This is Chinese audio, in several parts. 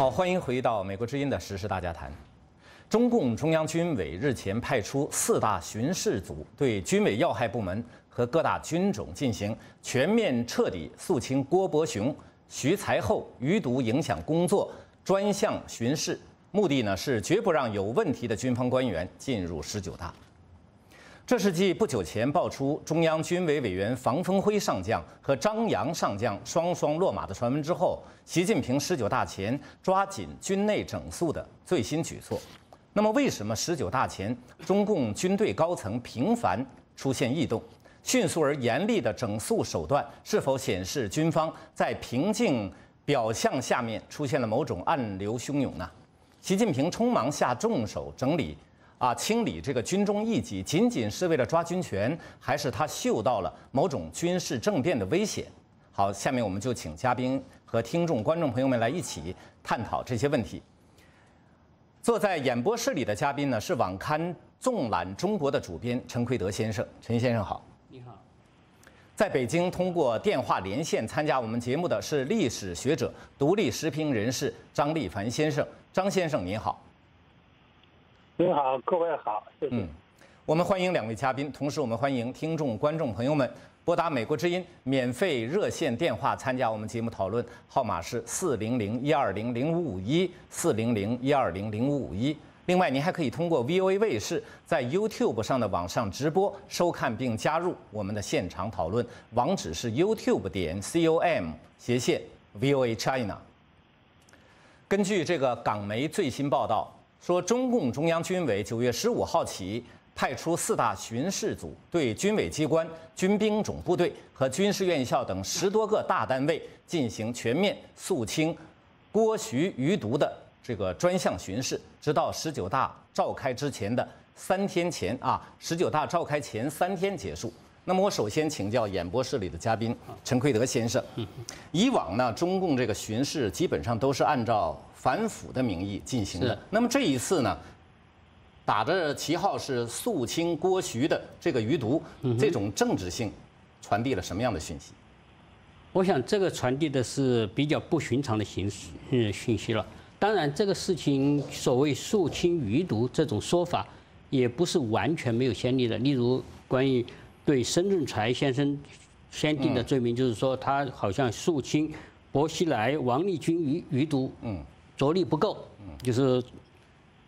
好，欢迎回到美国之音的时事大家谈。中共中央军委日前派出4大巡视组，对军委要害部门和各大军种进行全面彻底肃清郭伯雄、徐才厚余毒影响工作专项巡视，目的呢是绝不让有问题的军方官员进入19大。 这是继不久前爆出中央军委委员房峰辉上将和张扬上将双落马的传闻之后，习近平19大前抓紧军内整肃的最新举措。那么，为什么19大前中共军队高层频繁出现异动？迅速而严厉的整肃手段是否显示军方在平静表象下面出现了某种暗流汹涌呢？习近平匆忙下重手整理。 清理这个军中异己，仅仅是为了抓军权，还是他嗅到了某种军事政变的危险？好，下面我们就请嘉宾和听众、观众朋友们来一起探讨这些问题。坐在演播室里的嘉宾呢，是网刊《纵览中国》的主编陈奎德先生。陈先生好，你好。在北京通过电话连线参加我们节目的是历史学者、独立时评人士张立凡先生。张先生您好。 您好，各位好，谢谢。我们欢迎两位嘉宾，同时我们欢迎听众、观众朋友们拨打美国之音免费热线电话参加我们节目讨论，号码是400-120-0551，400-120-0551。另外，您还可以通过 VOA 卫视在 YouTube 上的网上直播收看并加入我们的现场讨论，网址是 youtube.com/VOA China。根据这个港媒最新报道。 说，中共中央军委9月15号起派出4大巡视组，对军委机关、军兵种部队和军事院校等10多个大单位进行全面肃清郭徐余毒的这个专项巡视，直到19大召开之前的3天前19大召开前3天结束。那么，我首先请教演播室里的嘉宾陈奎德先生，以往呢，中共这个巡视基本上都是按照 反腐的名义进行的。那么这一次呢，打着旗号是肃清郭徐的这个余毒，这种政治性传递了什么样的讯息？我想这个传递的是比较不寻常的讯息了。当然，这个事情所谓肃清余毒这种说法，也不是完全没有先例的。例如，关于对申润才先生先定的罪名，就是说他好像肃清薄熙来、王立军余毒。着力不够，就是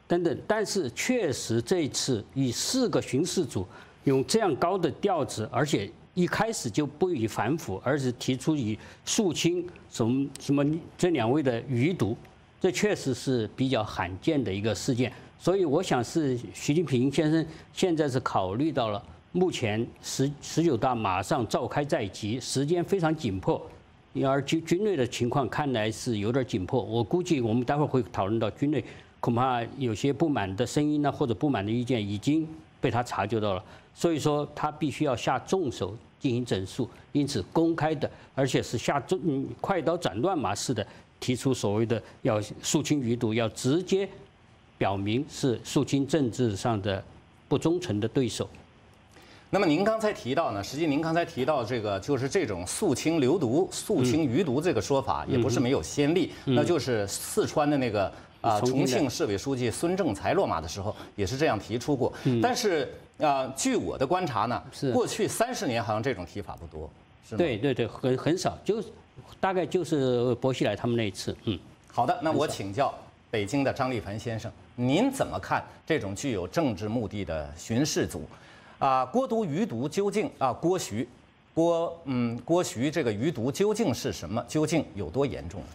等等，但是确实这一次以4个巡视组用这样高的调子，而且一开始就不以反腐，而是提出以肃清什么这2位的余毒，这确实是比较罕见的一个事件。所以我想是习近平先生现在是考虑到了目前19大马上召开在即，时间非常紧迫。 而军内的情况看来是有点紧迫，我估计我们待会儿会讨论到军内恐怕有些不满的声音呢，或者不满的意见已经被他察觉到了，所以说他必须要下重手进行整肃，因此公开的，而且是快刀斩乱麻似的提出所谓的要肃清余毒，要直接表明是肃清政治上的不忠诚的对手。 那么您刚才提到呢，实际您刚才提到这个就是这种肃清流毒、肃清余毒这个说法，也不是没有先例。那就是四川的那个重庆市委书记孙政才落马的时候，也是这样提出过。但是据我的观察呢，过去30年好像这种提法不多，是吗？对，很少，就大概就是薄熙来他们那一次。好的，那我请教北京的张立凡先生，您怎么看这种具有政治目的的巡视组？ 郭毒余毒究竟郭徐这个余毒究竟是什么？究竟有多严重呢？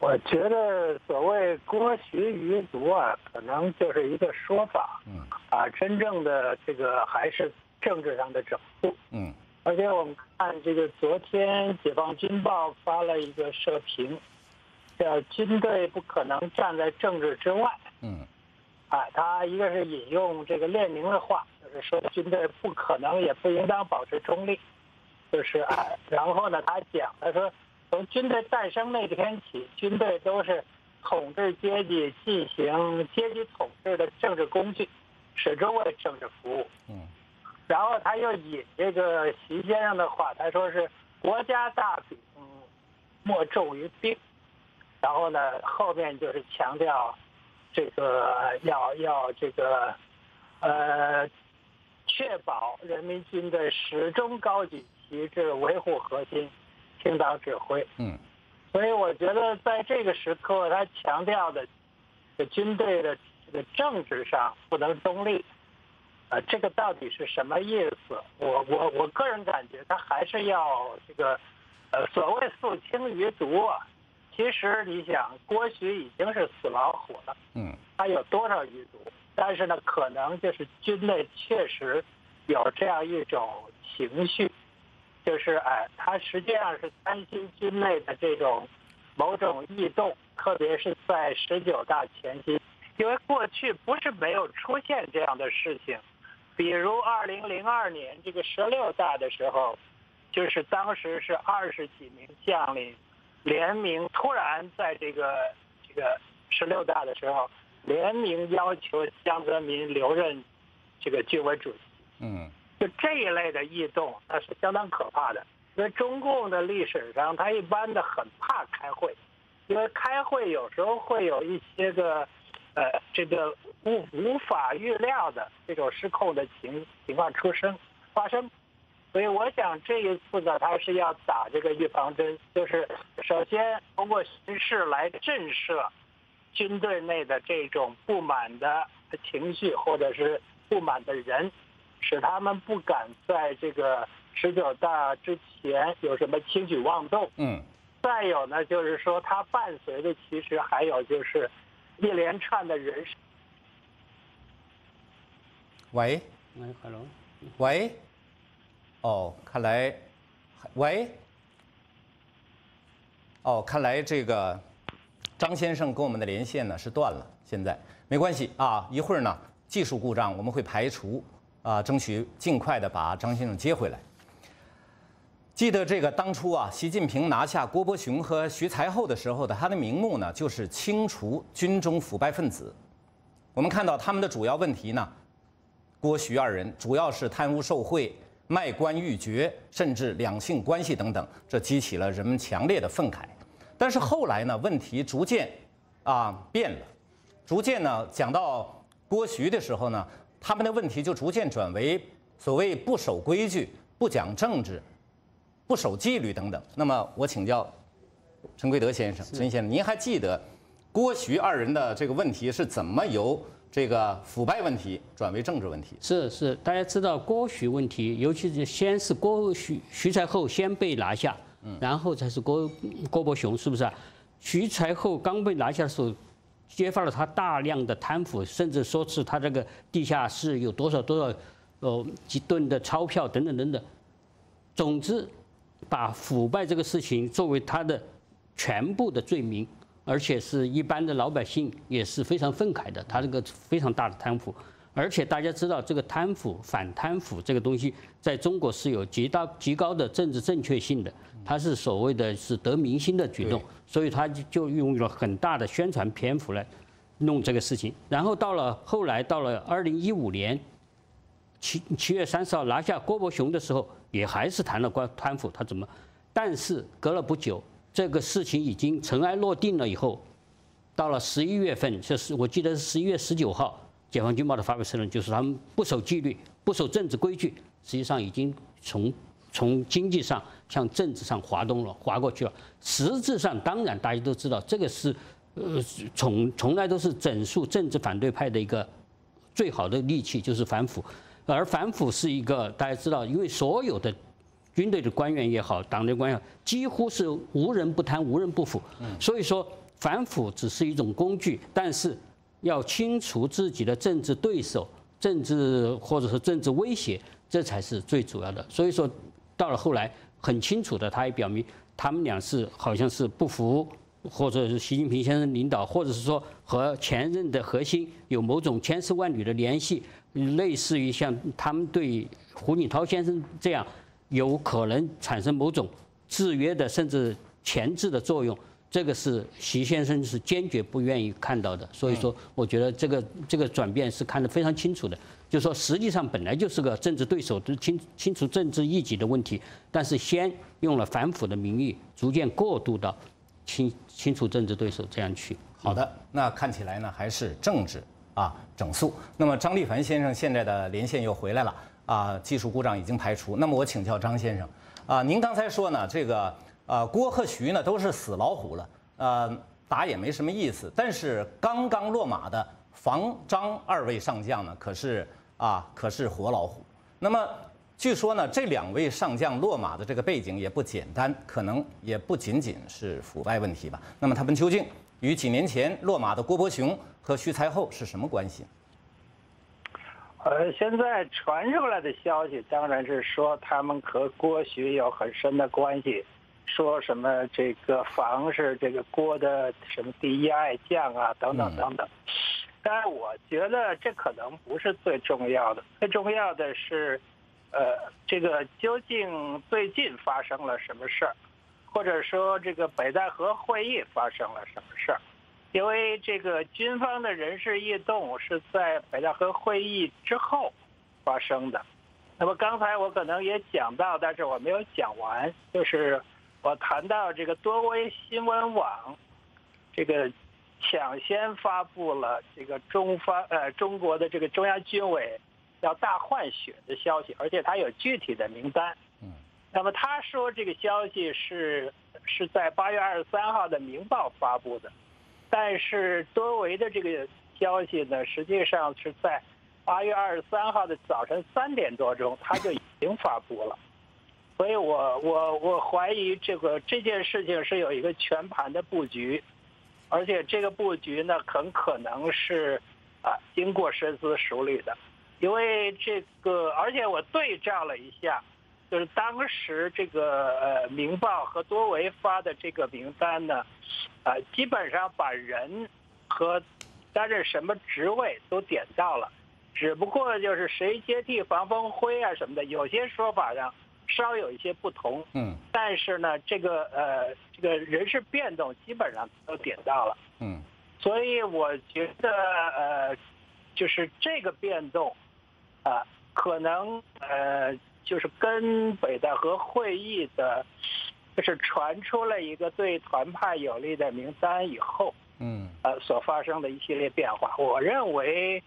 我觉得所谓郭徐余毒啊，可能就是一个说法。真正的这个还是政治上的整肃。而且我们看这个昨天《解放军报》发了一个社评，叫“军队不可能站在政治之外”。他一个是引用这个列宁的话，就是说军队不可能也不应当保持中立，就是然后呢，他讲他说从军队诞生那天起，军队都是统治阶级进行阶级统治的政治工具，始终为政治服务。然后他又引这个习先生的话，他说是国家大柄，莫重于兵。然后呢，后面就是强调这个要这个确保人民军的始终高举旗帜，维护核心，听党指挥。嗯，所以我觉得在这个时刻，他强调的军队的这个政治上不能中立。这个到底是什么意思？我个人感觉，他还是要这个，所谓肃清余毒啊。其实你想，郭徐已经是死老虎了，嗯，他有多少余毒？但是呢，可能就是军内确实有这样一种情绪，就是他实际上是担心军内的这种某种异动，特别是在19大前夕，因为过去不是没有出现这样的事情。比如2002年这个16大的时候，就是当时是20几名将领联名突然在这个16大的时候联名要求江泽民留任这个军委主席。嗯，就这一类的异动，那是相当可怕的。因为中共的历史上，他一般的很怕开会，因为开会有时候会有一些个这个无法预料的这种失控的情况发生，所以我想这一次呢，他是要打这个预防针，就是首先通过形势来震慑军队内的这种不满的情绪或者是不满的人，使他们不敢在这个19大之前有什么轻举妄动。嗯，再有呢，就是说它伴随的其实还有就是。一连串的人事。喂，喂，哦，看来，喂，哦，看来这个张先生跟我们的连线呢是断了，现在没关系啊，一会儿呢技术故障我们会排除啊，争取尽快的把张先生接回来。记得这个当初啊，习近平拿下郭伯雄和徐才厚的时候的他的名目呢，就是清除军中腐败分子。我们看到他们的主要问题呢，郭徐二人主要是贪污受贿、卖官鬻爵，甚至两性关系等等，这激起了人们强烈的愤慨。但是后来呢，问题逐渐变了，逐渐呢讲到郭徐的时候呢，他们的问题就逐渐转为所谓不守规矩、不讲政治。不守纪律等等。那么我请教陈贵德先生，陈先生，您还记得郭徐二人的这个问题是怎么由这个腐败问题转为政治问题？是，大家知道郭徐问题，尤其是先是郭徐才厚先被拿下，然后才是郭伯雄，是不是啊？徐才厚刚被拿下的时候，揭发了他大量的贪腐，甚至说是他这个地下室有多少几吨的钞票等等等等。总之。把腐败这个事情作为他的全部的罪名，而且是一般的老百姓也是非常愤慨的。他这个非常大的贪腐，而且大家知道这个贪腐、反贪腐这个东西在中国是有极高的政治正确性的，它是所谓的是得民心的举动，所以他就用了很大的宣传篇幅来弄这个事情。然后后来到了2015年7月30号拿下郭伯雄的时候。也还是谈了贪腐，他怎么？但是隔了不久，这个事情已经尘埃落定了以后，到了11月份，就是我记得是11月19号，解放军报的发表声明，就是他们不守纪律、不守政治规矩，实际上已经从经济上向政治上滑过去了。实质上，当然大家都知道，这个是从来都是整肃政治反对派的一个最好的利器，就是反腐。而反腐是一个大家知道，因为所有的军队的官员也好，党内官员几乎是无人不贪、无人不腐，所以说反腐只是一种工具，但是要清除自己的政治对手、政治或者是政治威胁，这才是最主要的。所以说到了后来，很清楚的，他也表明他们俩是好像是不服，或者是习近平先生领导，或者是说和前任的核心有某种千丝万缕的联系。类似于像他们对胡锦涛先生这样，有可能产生某种制约的甚至钳制的作用，这个是习先生是坚决不愿意看到的。所以说，我觉得这个转变是看得非常清楚的。就是说，实际上本来就是个政治对手清除政治异己的问题，但是先用了反腐的名义，逐渐过渡到清除政治对手，这样去。好的，那看起来呢还是政治整肃。那么张立凡先生现在的连线又回来了技术故障已经排除。那么我请教张先生您刚才说呢，这个郭和徐呢都是死老虎了，打也没什么意思。但是刚刚落马的房张二位上将呢，可是活老虎。那么据说呢，这两位上将落马的这个背景也不简单，可能也不仅仅是腐败问题吧。那么他们究竟与几年前落马的郭伯雄和徐才厚是什么关系？现在传出来的消息当然是说他们和郭徐有很深的关系，说什么这个房是这个郭的什么第一爱将等等等等。但是我觉得这可能不是最重要的，最重要的是，这个究竟最近发生了什么事儿，或者说这个北戴河会议发生了什么事儿？因为这个军方的人事异动是在北戴河会议之后发生的。那么刚才我可能也讲到，但是我没有讲完，就是我谈到这个多维新闻网，这个抢先发布了这个中国的这个中央军委要大换血的消息，而且他有具体的名单。那么他说这个消息是在8月23号的《明报》发布的，但是多维的这个消息呢，实际上是在8月23号的早晨3点多钟他就已经发布了。所以我怀疑这件事情是有一个全盘的布局。而且这个布局呢，很可能是经过深思熟虑的，因为而且我对照了一下，就是当时这个《明报》和多维发的这个名单呢，基本上把人和担任什么职位都点到了，只不过就是谁接替房峰辉什么的，有些说法上稍有一些不同，但是呢，这个人事变动基本上都点到了，所以我觉得就是这个变动，可能就是跟北戴河会议的，就是传出了一个对团派有利的名单以后，所发生的一系列变化，我认为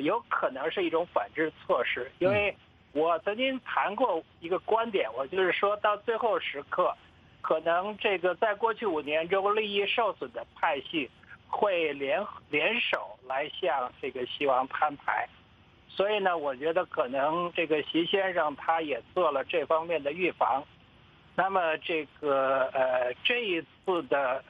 有可能是一种反制措施，因为我曾经谈过一个观点，我就是说到最后时刻，可能这个在过去5年中利益受损的派系会联手来向这个西王摊牌，所以呢，我觉得可能这个习先生他也做了这方面的预防。那么这个这一次的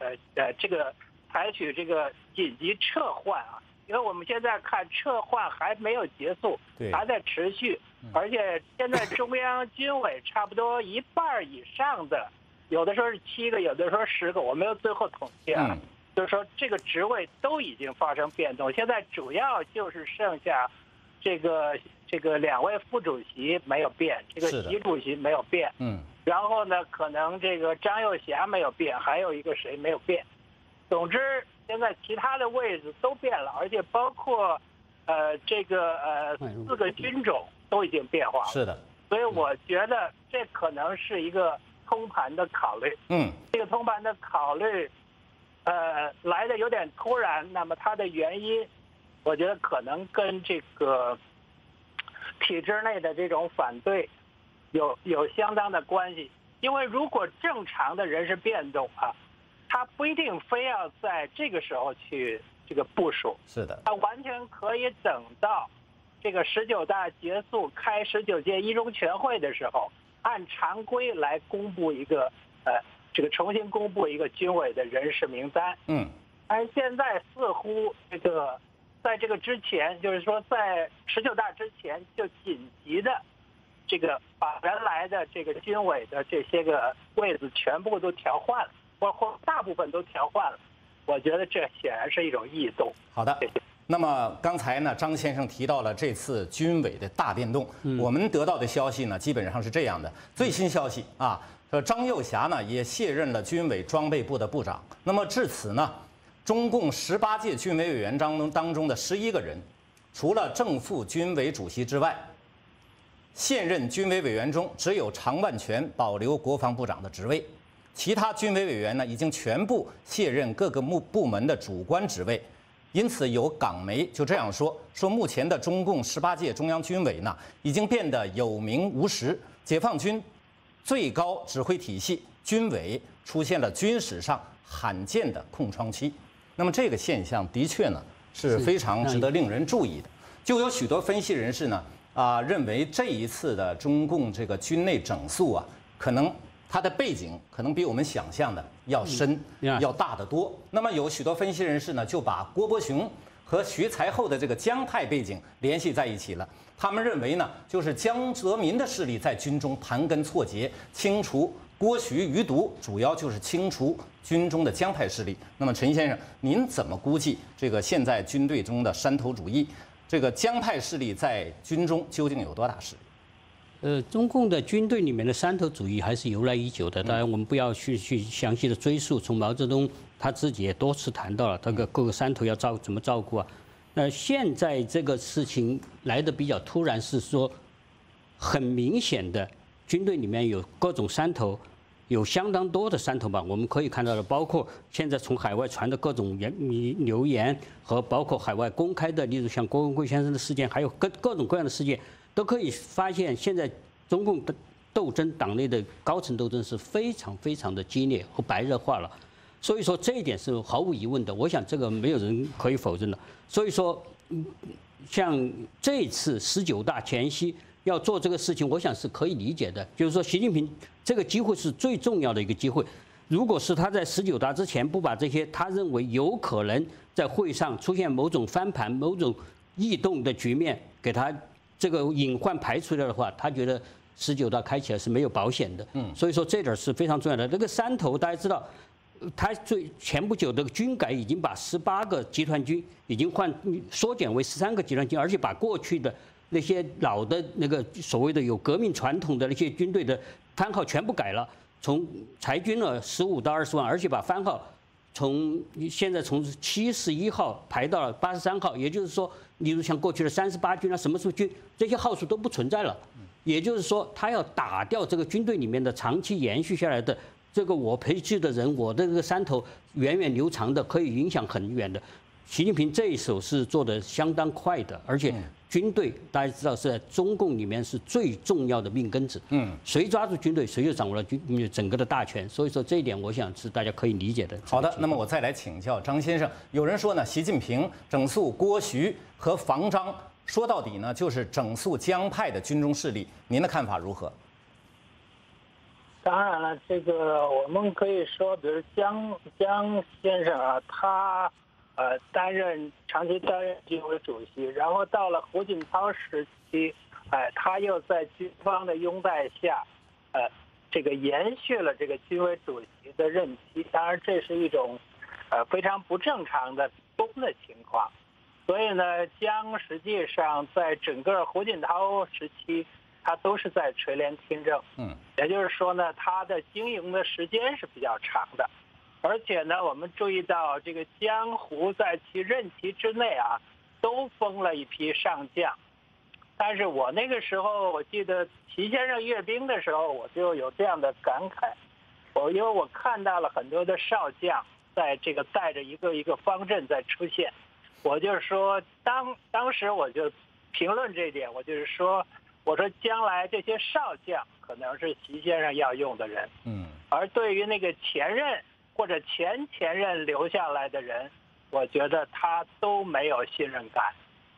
这个采取这个紧急撤换因为我们现在看撤换还没有结束，还在持续，而且现在中央军委差不多一半以上的，有的时候是7个，有的时候10个，我没有最后统计就是说这个职位都已经发生变动，现在主要就是剩下这个2位副主席没有变，这个习主席没有变，然后呢，可能这个张又侠没有变，还有一个谁没有变，总之现在其他的位置都变了，而且包括4个军种都已经变化了。是的，所以我觉得这可能是一个通盘的考虑。这个通盘的考虑，来的有点突然。那么它的原因，我觉得可能跟这个体制内的这种反对有相当的关系。因为如果正常的人事变动他不一定非要在这个时候去这个部署，是的，他完全可以等到这个19大结束开19届一中全会的时候，按常规来公布一个这个重新公布一个军委的人事名单。而现在似乎这个在这个之前，就是说在19大之前就紧急的这个把原来的这个军委的这些个位置全部都调换了。包括大部分都调换了，我觉得这显然是一种异动。好的，那么刚才呢，张先生提到了这次军委的大变动，我们得到的消息呢，基本上是这样的。最新消息说张又侠呢也卸任了军委装备部的部长。那么至此呢，中共18届军委委员当中的11个人，除了正副军委主席之外，现任军委委员中只有常万全保留国防部长的职位。其他军委委员呢已经全部卸任各个部门的主官职位。 因此，有港媒就这样说：说目前的中共18届中央军委呢，已经变得有名无实，解放军最高指挥体系军委出现了军史上罕见的空窗期。那么，这个现象的确呢是非常值得令人注意的。就有许多分析人士呢认为这一次的中共这个军内整肃啊，可能它的背景可能比我们想象的。 要深要大得多。那么有许多分析人士呢，就把郭伯雄和徐才厚的这个江派背景联系在一起了。他们认为呢，就是江泽民的势力在军中盘根错节，清除郭徐余毒，主要就是清除军中的江派势力。那么陈先生，您怎么估计这个现在军队中的山头主义，这个江派势力在军中究竟有多大势力？ 中共的军队里面的山头主义还是由来已久的，当然我们不要去详细的追溯。从毛泽东他自己也多次谈到了，这个各个山头要怎么照顾啊。那现在这个事情来的比较突然，是说很明显的，军队里面有各种山头，有相当多的山头吧。我们可以看到的，包括现在从海外传的各种流言，和包括海外公开的，例如像郭文贵先生的事件，还有各种各样的事件。 都可以发现，现在中共的斗争，党内的高层斗争是非常的激烈和白热化了，所以说这一点是毫无疑问的。我想这个没有人可以否认的。所以说，像这次19大前夕要做这个事情，我想是可以理解的。就是说，习近平这个机会是最重要的一个机会。如果是他在19大之前不把这些他认为有可能在会上出现某种翻盘、某种异动的局面，给他。 这个隐患排除掉的话，他觉得19大开起来是没有保险的。所以说这点是非常重要的。这个山头大家知道，他前不久的军改已经把18个集团军已经缩减为13个集团军，而且把过去的那些老的那个所谓的有革命传统的那些军队的番号全部改了，从裁军了15到20万，而且把番号。 从现在从71号排到了83号，也就是说，例如像过去的38军啊、什么什么军，这些号数都不存在了。也就是说，他要打掉这个军队里面的长期延续下来的这个我培训的人，我的这个山头源远流长的，可以影响很远的。习近平这一手是做得相当快的，而且军队大家知道是在中共里面是最重要的命根子。谁抓住军队，谁就掌握了整个的大权。所以说这一点，我想是大家可以理解的。好的，那么我再来请教张先生。有人说呢，习近平整肃郭徐和房张，说到底呢就是整肃江派的军中势力。您的看法如何？当然了，这个我们可以说，比如江先生啊，他。 长期担任军委主席，然后到了胡锦涛时期，他又在军方的拥戴下，这个延续了这个军委主席的任期。当然，这是一种，非常不正常的公的情况。所以呢，江实际上在整个胡锦涛时期，他都是在垂帘听政。也就是说呢，他的经营的时间是比较长的。 而且呢，我们注意到这个江湖在其任期之内啊，都封了一批上将。但是我那个时候，我记得习先生阅兵的时候，我就有这样的感慨。因为我看到了很多的少将在这个带着一个一个方阵在出现，我就说当时我就评论这一点，我就是说，我说将来这些少将可能是习先生要用的人。而对于那个前任。 或者前任留下来的人，我觉得他都没有信任感，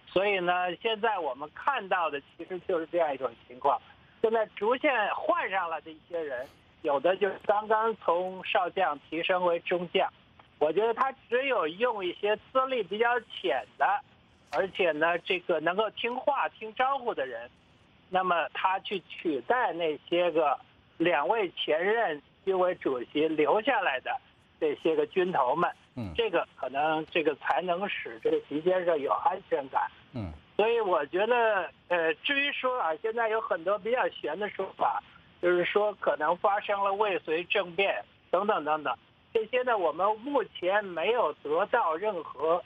所以呢，现在我们看到的其实就是这样一种情况。现在逐渐换上来的一些人，有的就是刚刚从少将提升为中将，我觉得他只有用一些资历比较浅的，而且呢，这个能够听话听招呼的人，那么他去取代那些个2位前任军委主席留下来的。 这些个军头们，这个可能这个才能使这个习先生有安全感。所以我觉得，至于说啊，现在有很多比较悬的说法，就是说可能发生了未遂政变等等等等，这些呢，我们目前没有得到任何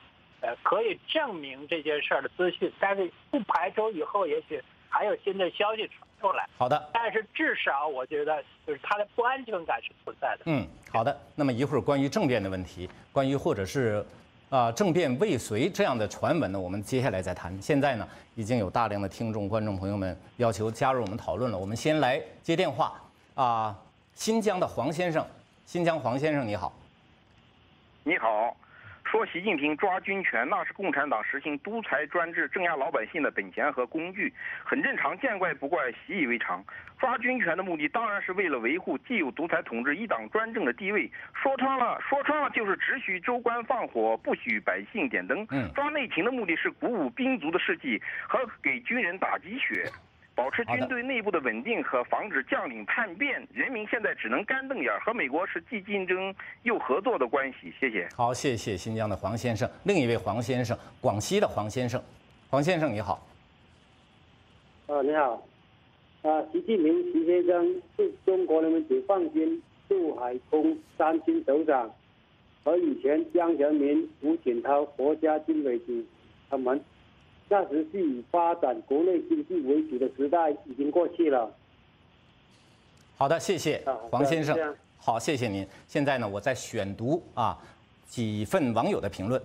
可以证明这件事儿的资讯，但是不排除以后也许还有新的消息传出来。好的，但是至少我觉得就是它的不安全感是存在的。嗯，好的。那么一会儿关于政变的问题，关于或者是政变未遂这样的传闻呢，我们接下来再谈。现在呢，已经有大量的听众、观众朋友们要求加入我们讨论了。我们先来接电话啊，新疆的黄先生，新疆黄先生你好。你好。说习近平抓军权，那是共产党实行独裁专制、镇压老百姓的本钱和工具，很正常，见怪不怪，习以为常。抓军权的目的当然是为了维护既有独裁统治、一党专政的地位。说穿了就是只许州官放火，不许百姓点灯。抓内勤的目的是鼓舞兵卒的士气和给军人打鸡血，保持军队内部的稳定和防止将领叛变。人民现在只能干瞪眼，和美国是既竞争又合作的关系。谢谢。好，谢谢新疆的黄先生。另一位黄先生，广西的黄先生，黄先生你好。你好。习近平习先生是中国人民解放军驻海空三军首长，和以前江泽民、胡锦涛国家军委主席他们。那时是以发展国内经济为主的时代已经过去了。好的，谢谢黄先生。好，谢谢您。现在呢，我在选读几份网友的评论。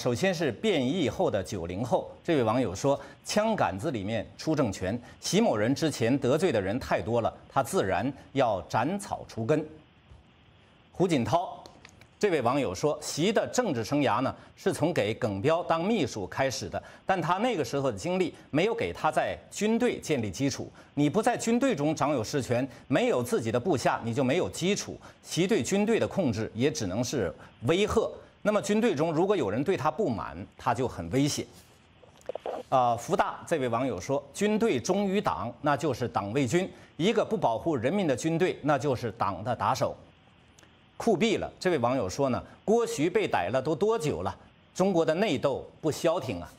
首先是变异后的90后，这位网友说：“枪杆子里面出政权，习某人之前得罪的人太多了，他自然要斩草除根。”胡锦涛。这位网友说，习的政治生涯呢，是从给耿彪当秘书开始的，但他那个时候的经历没有给他在军队建立基础。你不在军队中掌有实权，没有自己的部下，你就没有基础。习对军队的控制也只能是威吓。那么军队中如果有人对他不满，他就很危险。福大这位网友说，军队忠于党，那就是党卫军；一个不保护人民的军队，那就是党的打手。酷毙了！这位网友说呢，郭徐被逮了都多久了？中国的内斗不消停啊！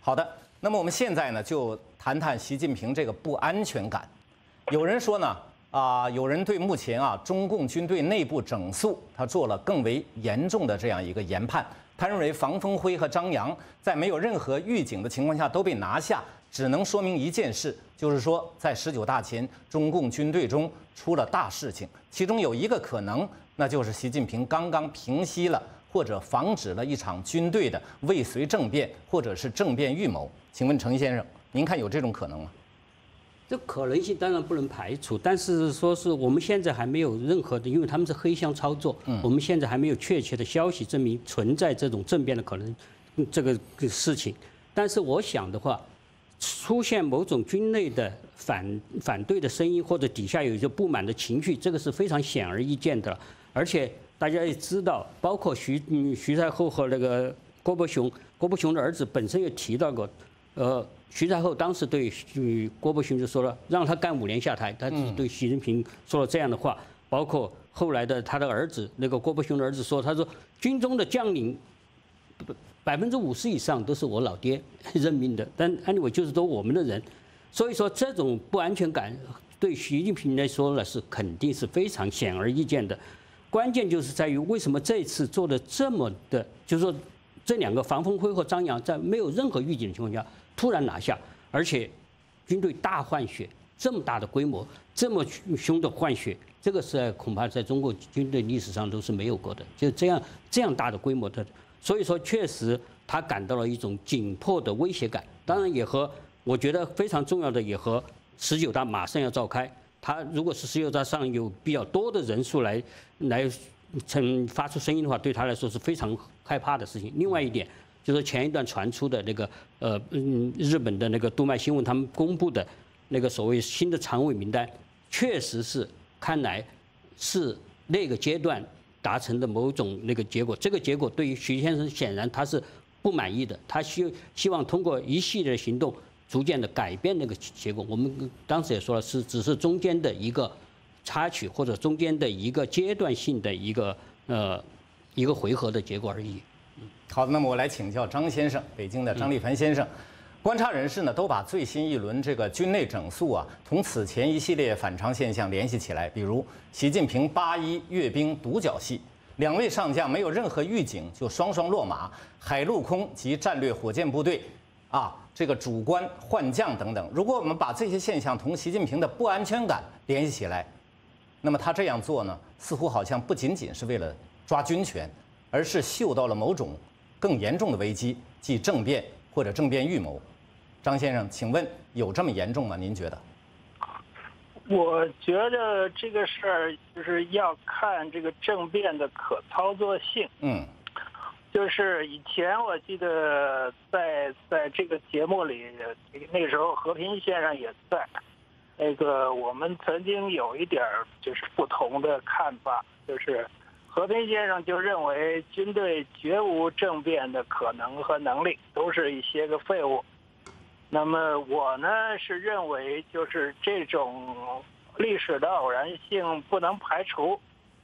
好的，那么我们现在呢，就谈谈习近平这个不安全感。有人说呢，有人对目前中共军队内部整肃，他做了更为严重的这样一个研判。他认为房峰辉和张扬在没有任何预警的情况下都被拿下，只能说明一件事，就是说在19大前，中共军队中出了大事情。其中有一个可能，那就是习近平刚刚平息了或者防止了一场军队的未遂政变，或者是政变预谋。请问程先生，您看有这种可能吗？这可能性当然不能排除，但是说是我们现在还没有任何的，因为他们是黑箱操作，我们现在还没有确切的消息证明存在这种政变的可能这个事情。但是我想的话，出现某种军内的反对的声音，或者底下有一些不满的情绪，这个是非常显而易见的。而且大家也知道，包括徐才厚和那个郭伯雄的儿子本身也提到过，徐才厚当时对郭伯雄就说了，让他干5年下台，他对习近平说了这样的话。包括后来的他的儿子，那个郭伯雄的儿子说，他说军中的将领50%以上都是我老爹任命的，但anyway就是都我们的人，所以说这种不安全感对习近平来说呢，是肯定是非常显而易见的。关键就是在于为什么这次做的这么的，就是说这两个房峰辉和张扬在没有任何预警的情况下突然拿下，而且军队大换血，这么大的规模，这么凶的换血，这个是恐怕在中国军队历史上都是没有过的，就这样大的规模的。所以说，确实他感到了一种紧迫的威胁感。当然也和我觉得非常重要的，也和19大马上要召开。他如果是19大上有比较多的人数来发出声音的话，对他来说是非常害怕的事情。另外一点就是前一段传出的那个日本的那个读卖新闻他们公布的那个所谓新的常委名单，确实是看来是那个阶段达成的某种那个结果。这个结果对于徐先生显然他是不满意的，他希望通过一系列的行动，逐渐的改变那个结果。我们当时也说了，是只是中间的一个插曲，或者中间的一个阶段性的一个回合的结果而已。好的，那么我来请教张先生，北京的张立凡先生。观察人士呢，都把最新一轮这个军内整肃同此前一系列反常现象联系起来，比如习近平8·1阅兵独角戏。两位上将没有任何预警就双双落马，海陆空及战略火箭部队啊，这个主观换将等等。如果我们把这些现象同习近平的不安全感联系起来，那么他这样做呢，似乎好像不仅仅是为了抓军权，而是嗅到了某种更严重的危机，即政变或者政变预谋。张先生，请问有这么严重吗？您觉得？我觉得这个事儿就是要看这个政变的可操作性。嗯，就是以前我记得在这个节目里，那个时候和平先生也在，那个我们曾经有一点就是不同的看法，就是和平先生就认为军队绝无政变的可能和能力，都是一些个废物。那么我呢是认为，就是这种历史的偶然性不能排除，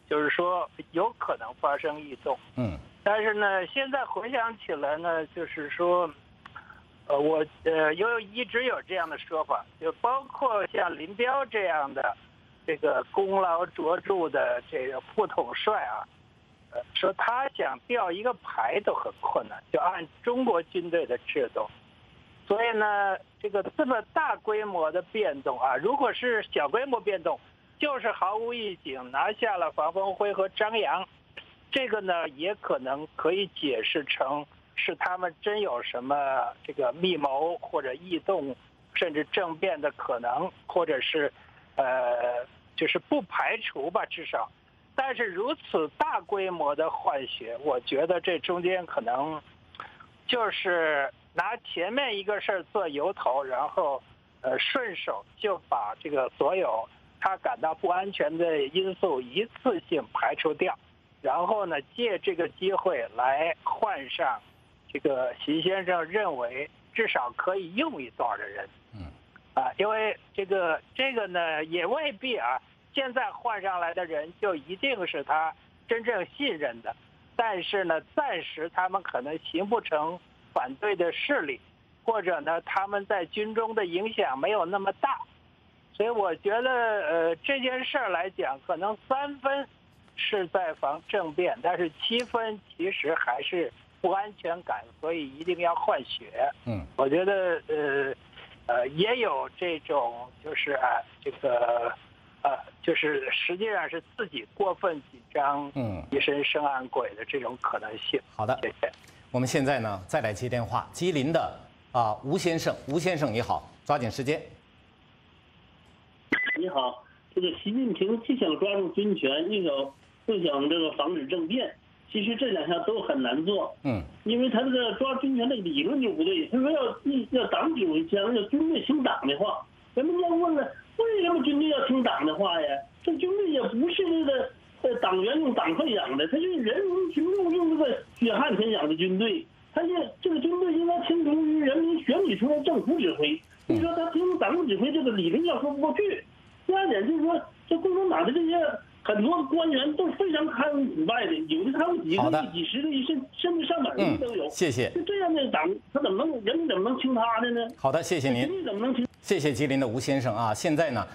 就是说有可能发生异动。嗯，但是呢，现在回想起来呢，就是说，我一直有这样的说法，就包括像林彪这样的这个功劳卓著的这个副统帅啊，说他想掉一个牌都很困难，就按中国军队的制度。所以呢，这么大规模的变动啊，如果是小规模变动，就是毫无预警拿下了房峰辉和张杨，这个呢也可能可以解释成是他们真有什么这个密谋或者异动，甚至政变的可能，或者是就是不排除吧，至少。但是如此大规模的换血，我觉得这中间可能就是拿前面一个事儿做由头，然后，顺手就把这个所有他感到不安全的因素一次性排除掉，然后呢，借这个机会来换上这个习先生认为至少可以用一段的人。嗯，啊，因为这个呢也未必啊，现在换上来的人就一定是他真正信任的，但是呢，暂时他们可能形不成反对的势力，或者呢，他们在军中的影响没有那么大，所以我觉得，这件事儿来讲，可能3分是在防政变，但是7分其实还是不安全感，所以一定要换血。嗯，我觉得，也有这种就是啊，就是实际上是自己过分紧张，嗯，一身生暗鬼的这种可能性。好的，谢谢。我们现在呢，再来接电话，吉林的啊吴先生你好，抓紧时间。你好，这个习近平既想抓住军权，又想这个防止政变，其实这两项都很难做。嗯，因为他这个抓军权的理论就不对，他说要党指挥枪，要军队听党的话。咱们要问了，为什么军队要听党的话呀？这军队也不是那个。党员用党费养的，他就是人民群众用这个血汗钱养的军队，他这个军队应该听从于人民选举出来政府指挥。你说他听党指挥，这个理论要说不过去。第二点就是说，这共产党的这些很多官员都非常贪污腐败的，有的贪污几个亿、几十个亿，甚至100亿都有。谢谢。就这样的党，他人怎么能听他的呢？好的，谢谢您。你怎么能听？谢谢吉林的吴先生啊！现在呢，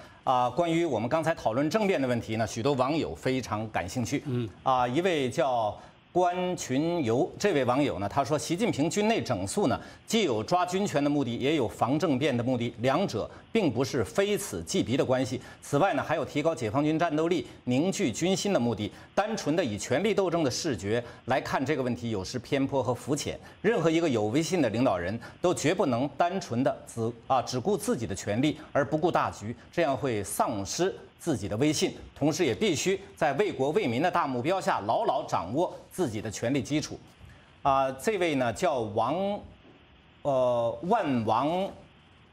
关于我们刚才讨论政变的问题呢，许多网友非常感兴趣。嗯，一位叫关群游这位网友呢，他说，习近平军内整肃呢，既有抓军权的目的，也有防政变的目的，两者并不是非此即彼的关系。此外呢，还有提高解放军战斗力、凝聚军心的目的。单纯的以权力斗争的视觉来看这个问题，有失偏颇和肤浅。任何一个有威信的领导人都绝不能单纯的只顾自己的权利而不顾大局，这样会丧失自己的威信，同时也必须在为国为民的大目标下牢牢掌握自己的权力基础。这位呢叫万王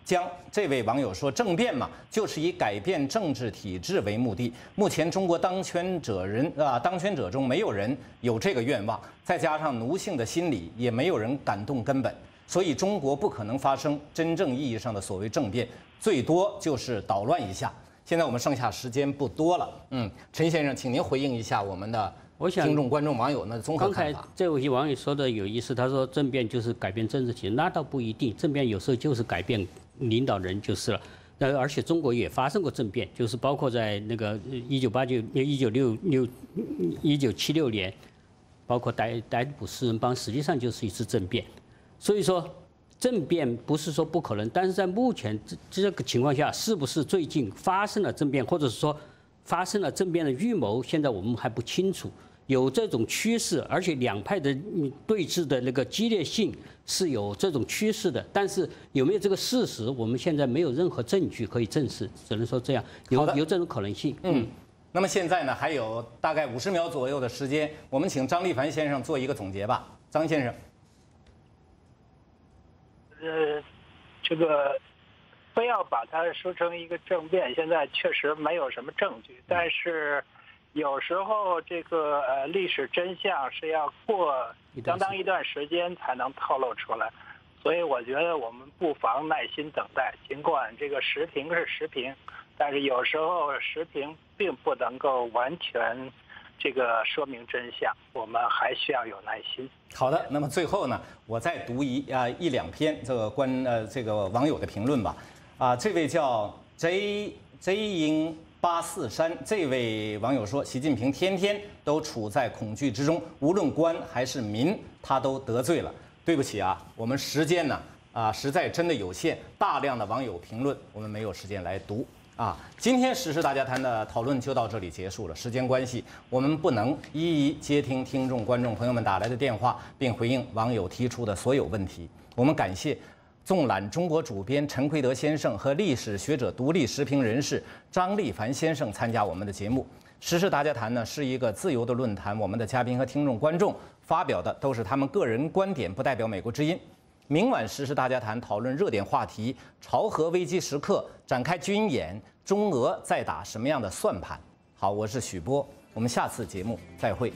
江这位网友说，政变嘛，就是以改变政治体制为目的。目前中国当权者中没有人有这个愿望，再加上奴性的心理，也没有人敢动根本，所以中国不可能发生真正意义上的所谓政变，最多就是捣乱一下。现在我们剩下时间不多了，嗯，陈先生，请您回应一下我们的听众、观众、网友那综合看法。刚才这位网友说的有意思，他说政变就是改变政治体制，那倒不一定，政变有时候就是改变领导人就是了。那而且中国也发生过政变，就是包括在那个1976年，包括逮捕四人帮，实际上就是一次政变。所以说，政变不是说不可能，但是在目前这个情况下，是不是最近发生了政变，或者是说发生了政变的预谋，现在我们还不清楚。有这种趋势，而且两派的对峙的那个激烈性是有这种趋势的，但是有没有这个事实，我们现在没有任何证据可以证实，只能说这样有这种可能性。嗯。那么现在呢，还有大概50秒左右的时间，我们请张立凡先生做一个总结吧。张先生，这个非要把它说成一个政变，现在确实没有什么证据，但是有时候这个历史真相是要过相当一段时间才能透露出来，所以我觉得我们不妨耐心等待，尽管这个时评是时评。但是有时候时评并不能够完全这个说明真相，我们还需要有耐心。好的，那么最后呢，我再读一两篇这个网友的评论吧。这位叫 JJ英843这位网友说，习近平天天都处在恐惧之中，无论官还是民，他都得罪了。对不起啊，我们时间呢实在真的有限，大量的网友评论我们没有时间来读。今天时事大家谈的讨论就到这里结束了。时间关系，我们不能一一接听听众、观众朋友们打来的电话，并回应网友提出的所有问题。我们感谢纵览中国主编陈奎德先生和历史学者、独立时评人士张立凡先生参加我们的节目。时事大家谈呢是一个自由的论坛，我们的嘉宾和听众、观众发表的都是他们个人观点，不代表美国之音。明晚时事大家谈讨论热点话题，朝核危机时刻展开军演，中俄在打什么样的算盘？好，我是许波，我们下次节目再会。